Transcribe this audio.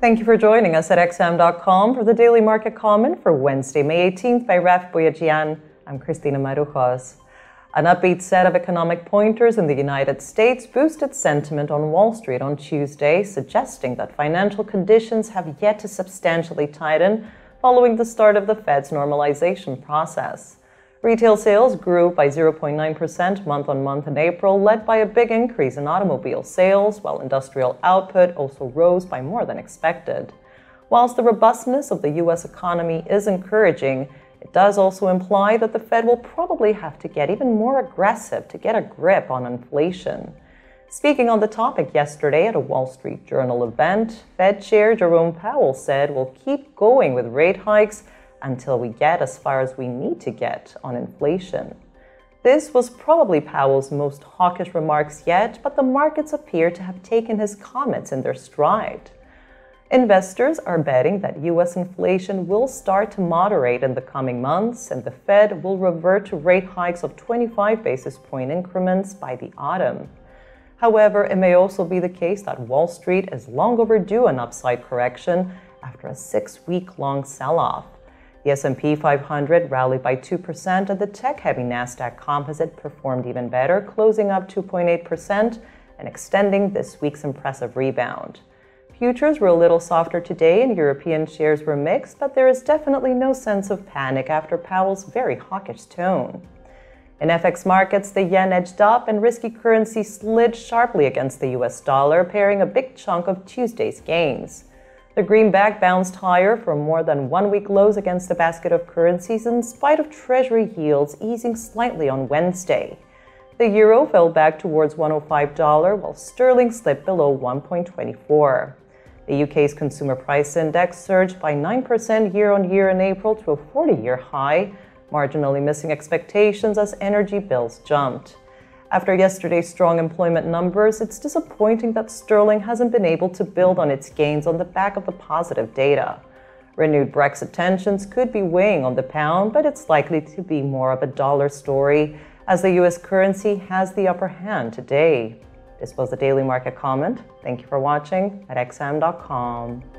Thank you for joining us at XM.com for the Daily Market Comment for Wednesday, May 18th by Raf Boyajian. I'm Christina Marujos. An upbeat set of economic pointers in the United States boosted sentiment on Wall Street on Tuesday, suggesting that financial conditions have yet to substantially tighten following the start of the Fed's normalization process. Retail sales grew by 0.9% month-on-month in April, led by a big increase in automobile sales, while industrial output also rose by more than expected. Whilst the robustness of the U.S. economy is encouraging, it does also imply that the Fed will probably have to get even more aggressive to get a grip on inflation. Speaking on the topic yesterday at a Wall Street Journal event, Fed Chair Jerome Powell said we'll keep going with rate hikes until we get as far as we need to get on inflation. This was probably Powell's most hawkish remarks yet, but the markets appear to have taken his comments in their stride. Investors are betting that U.S. inflation will start to moderate in the coming months, and the Fed will revert to rate hikes of 25 basis point increments by the autumn. However, it may also be the case that Wall Street is long overdue an upside correction after a six-week-long sell-off. The S&P 500 rallied by 2%, and the tech-heavy Nasdaq Composite performed even better, closing up 2.8% and extending this week's impressive rebound. Futures were a little softer today, and European shares were mixed, but there is definitely no sense of panic after Powell's very hawkish tone. In FX markets, the yen edged up, and risky currency slid sharply against the US dollar, pairing a big chunk of Tuesday's gains. The greenback bounced higher from more than one-week lows against a basket of currencies in spite of Treasury yields easing slightly on Wednesday. The euro fell back towards $1.05, while sterling slipped below 1.24. The UK's consumer price index surged by 9% year-on-year in April to a 40-year high, marginally missing expectations as energy bills jumped. After yesterday's strong employment numbers, it's disappointing that sterling hasn't been able to build on its gains on the back of the positive data. Renewed Brexit tensions could be weighing on the pound, but it's likely to be more of a dollar story, as the US currency has the upper hand today. This was the Daily Market Comment. Thank you for watching at XM.com.